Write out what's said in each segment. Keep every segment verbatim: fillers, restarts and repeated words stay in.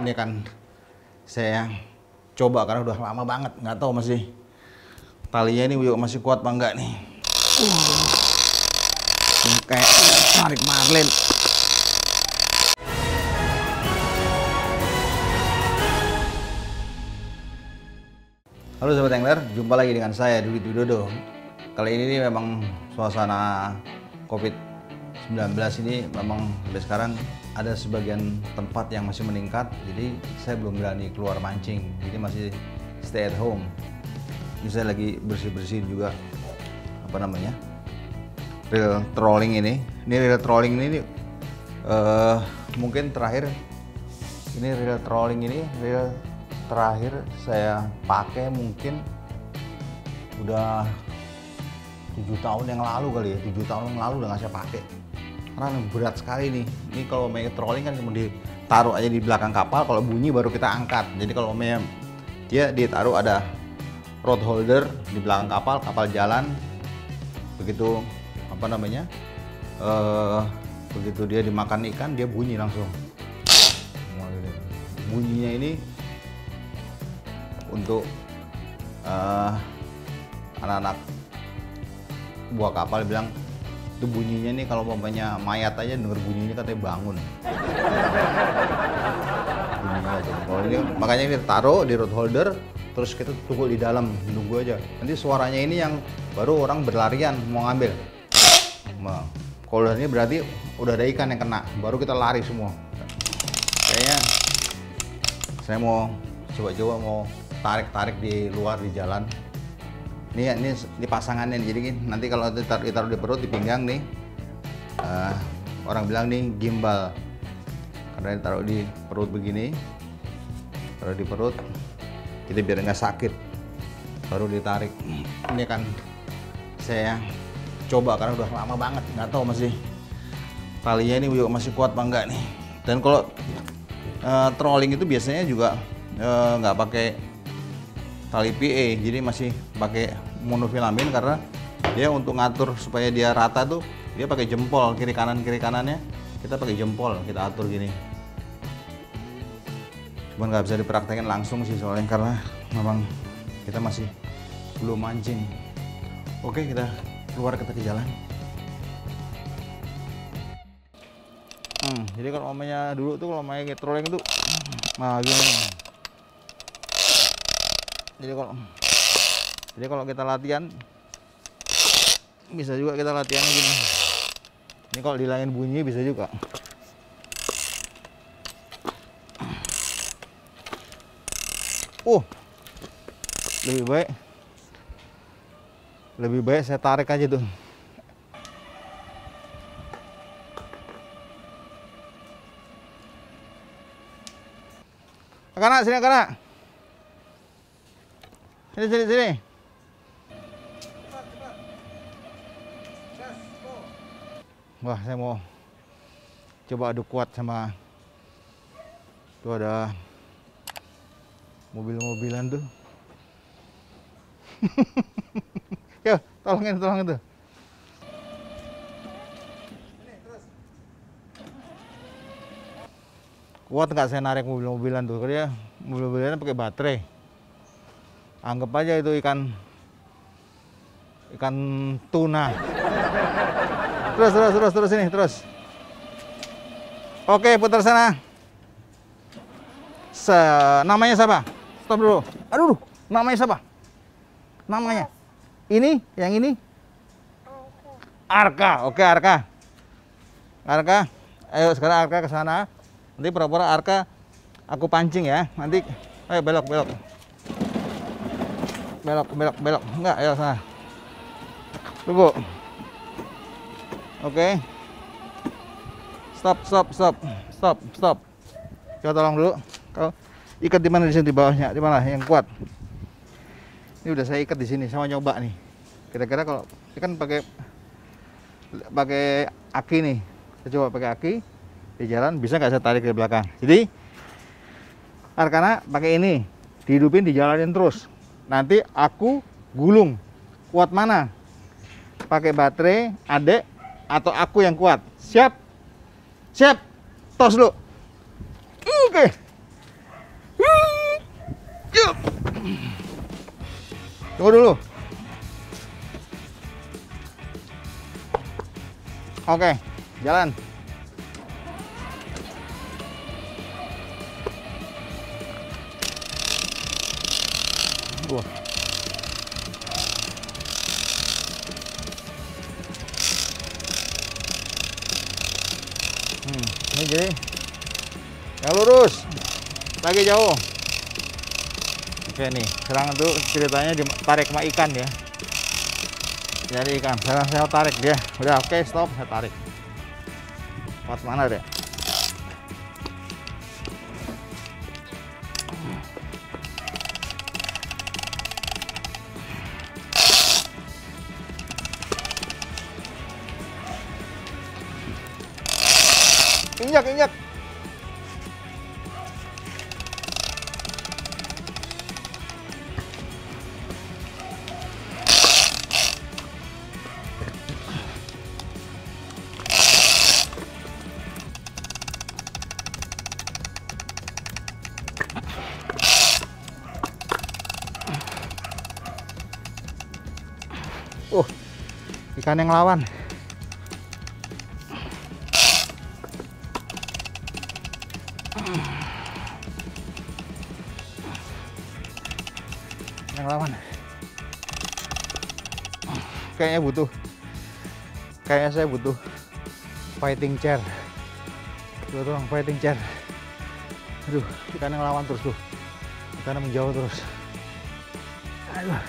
ini akan saya coba karena udah lama banget, nggak tahu masih talinya ini masih kuat apa enggak nih. Ini kayak tarik Marlin. Halo Sobat Angler, jumpa lagi dengan saya Dudit Widodo. Kali ini nih memang suasana covid sembilan belas ini memang sampai sekarang ada sebagian tempat yang masih meningkat. Jadi saya belum berani keluar mancing, jadi masih stay at home. Ini saya lagi bersih-bersih juga apa namanya reel trolling ini. Ini reel trolling ini uh, mungkin terakhir ini reel trolling ini reel terakhir saya pakai mungkin udah tujuh tahun yang lalu kali ya, tujuh tahun yang lalu udah nggak saya pakai karena berat sekali nih. Ini kalau main trolling kan kemudian ditaruh aja di belakang kapal, kalau bunyi baru kita angkat. Jadi kalau main dia ditaruh ada rod holder di belakang kapal, kapal jalan begitu apa namanya uh, begitu dia dimakan ikan dia bunyi langsung. Bunyinya ini untuk anak-anak uh, buah kapal bilang itu bunyinya nih kalau umpamanya mayat aja denger bunyinya katanya bangun. Bunyinya aja. Kalau ini makanya kita taruh di rod holder terus kita tunggu di dalam, nunggu aja. Nanti suaranya ini yang baru orang berlarian mau ngambil. Nah, kalau udah ini berarti udah ada ikan yang kena, baru kita lari semua. Kayaknya saya mau coba-coba mau tarik-tarik di luar di jalan. Ini ini, ini pasangannya nih. Jadi nanti kalau ditaruh, ditaruh di perut, di pinggang nih, uh, orang bilang nih gimbal karena ditaruh di perut begini, taruh di perut kita biar nggak sakit baru ditarik. Ini akan saya coba karena udah lama banget, nggak tahu masih talinya ini masih kuat apa enggak nih. Dan kalau uh, trolling itu biasanya juga nggak uh, pakai tali P A, jadi masih pakai monofilamen karena dia untuk ngatur supaya dia rata tuh dia pakai jempol, kiri kanan kiri kanannya kita pakai jempol, kita atur gini. Cuman nggak bisa dipraktekin langsung sih soalnya karena memang kita masih belum mancing. Oke, kita keluar, kita ke jalan. Hmm, jadi kalau omanya dulu tuh kalau main trolling tuh magang. Jadi kalau jadi kalau kita latihan bisa juga kita latihan gini. Ini kalau dilain bunyi bisa juga. Uh, lebih baik lebih baik saya tarik aja tuh. Karena sini karena. Sini, sini, sini. Wah, saya mau coba adu kuat sama tuh ada mobil-mobilan tuh. Yo, tolongin, tolongin tuh. Kuat nggak saya narik mobil-mobilan tuh? Karena mobil-mobilan pakai baterai. Anggap aja itu ikan ikan tuna. Terus terus terus terus ini terus. Oke, putar sana. Se namanya siapa? Stop dulu. Aduh, namanya siapa? Namanya. Ini, yang ini. Arka. Oke, Arka. Arka. Ayo sekarang Arka ke sana. Nanti pura-pura Arka aku pancing ya. Nanti ayo belok belok. belok belok belok enggak ya sana tunggu. Oke, stop stop stop stop stop coba tolong dulu kalau ikat di mana, di sini di bawahnya di mana yang kuat. Ini udah saya ikat di sini, sama nyoba nih kira-kira kalau ikan pakai pakai aki nih, saya coba pakai aki di jalan bisa nggak saya tarik ke belakang. Jadi Arkana pakai ini dihidupin dijalanin terus. Nanti aku gulung, kuat mana? Pakai baterai, adek, atau aku yang kuat? Siap? Siap? Tos dulu. Oke. Tunggu dulu. Oke, jalan. Wah. Hmm, ini jadi yang lurus, lagi jauh. Oke nih, sekarang tuh ceritanya ditarik sama ikan ya. Jadi ikan, saya, saya tarik dia. Udah oke, okay, stop, saya tarik. Pas mana deh? Injak, injak. Uh, ikan yang lawan. Yang lawan. Kayaknya butuh. Kayaknya saya butuh fighting chair. Tuh, tolong fighting chair. Aduh, ikan yang lawan terus tuh. Ikan yang menjauh terus. Aduh. Uh,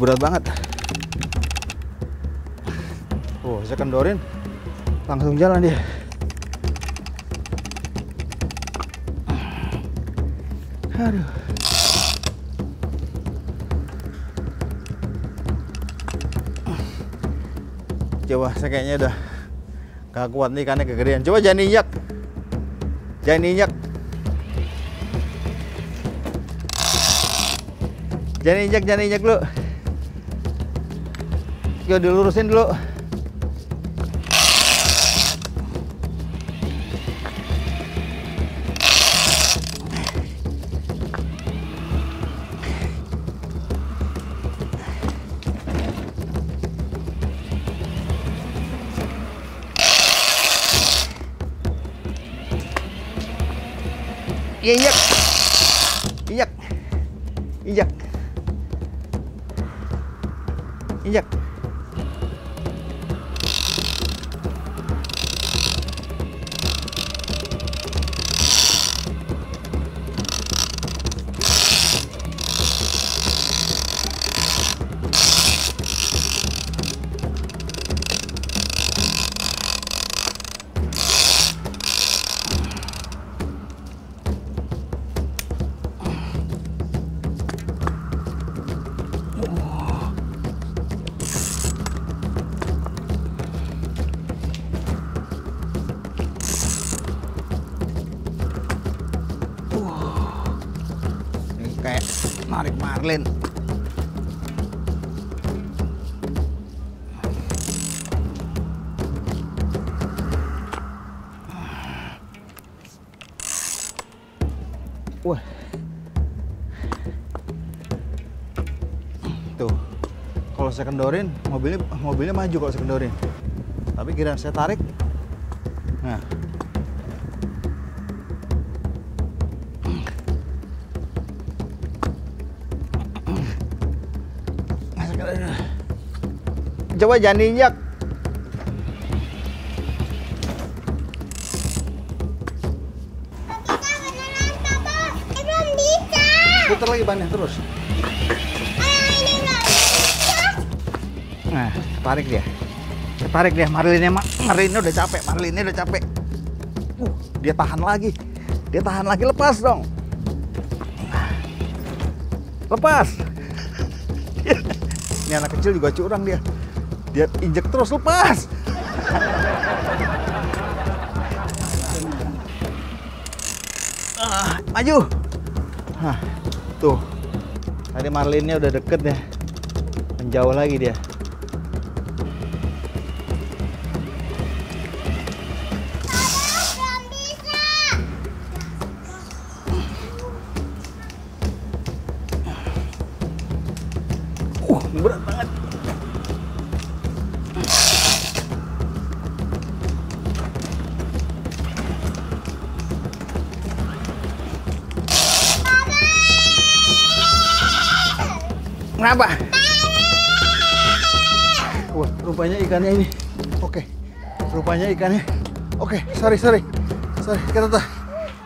berat banget. Oh, saya kendorin, langsung jalan dia. Aduh. Coba, saya kayaknya udah gak kuat nih karena kegedean. Coba jangan injak, jangan injak, jangan injak, jangan injak dulu. Yo, dilurusin dulu. Ya, injak, injak, injak, injak. Kayak narik Marlin. Wah. Tuh. Kalau saya kendorin, mobilnya mobilnya maju kalau saya kendorin. Tapi kira saya tarik. Nah. Coba jangan injak. Papa, beneran, Papa. Saya belum bisa. Putar lagi bannya terus. Ayah, ini nggak bisa. Nah, tarik dia. Tarik dia, Marlinnya, Marlinnya udah capek, Marlinnya udah capek. Uh, dia tahan lagi. Dia tahan lagi, lepas dong. Lepas. Ini anak kecil juga curang dia. Dia injek terus, lepas. Ah, maju. Nah, tuh. Tadi marlinnya udah deket ya, menjauh lagi dia. Uh, berat banget. Kenapa? Wah, rupanya ikannya ini. Oke, rupanya ikannya. Oke, sorry, sorry, sorry. Kita tos,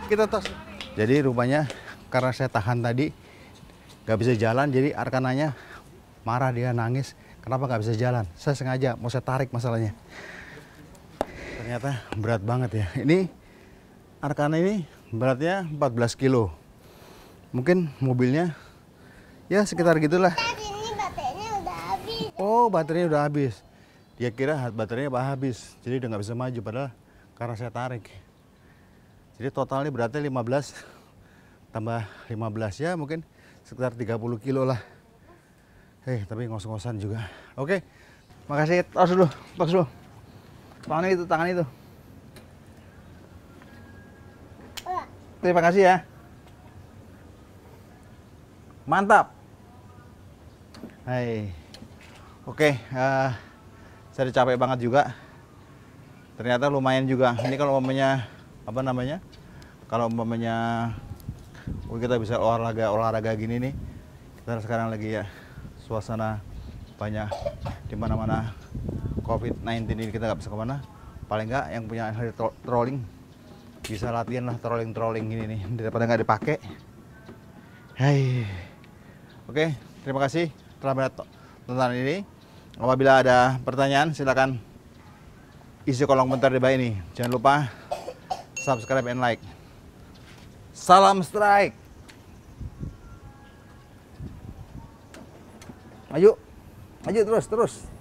kita tos. Jadi rupanya karena saya tahan tadi, nggak bisa jalan. Jadi Arkananya marah, dia nangis. Kenapa nggak bisa jalan? Saya sengaja mau saya tarik masalahnya. Ternyata berat banget ya. Ini Arkana ini beratnya empat belas kilo. Mungkin mobilnya. Ya sekitar gitulah. Ini baterainya udah habis. Oh, baterainya udah habis. Dia kira baterainya habis, jadi udah nggak bisa maju. Padahal karena saya tarik. Jadi totalnya beratnya lima belas tambah lima belas ya mungkin sekitar tiga puluh kilo lah. Eh hey, tapi ngos-ngosan juga. Oke, makasih. Tos dulu, tos dulu. Tangan itu, tangan itu. Terima kasih ya. Mantap. Hai. Oke, uh, saya capek banget juga. Ternyata lumayan juga. Ini kalau umpamanya apa namanya? Kalau umpamanya oh kita bisa olahraga olahraga gini nih. Kita sekarang lagi ya suasana banyak di mana-mana covid sembilan belas ini, kita nggak bisa kemana. Paling nggak yang punya hari tro trolling bisa latihan lah trolling trolling gini nih daripada nggak dipakai. Hai. Oke, terima kasih telah melihat tontonan ini. Apabila ada pertanyaan, silakan isi kolom komentar di bawah ini. Jangan lupa subscribe and like. Salam strike. Ayo, ayo terus, terus.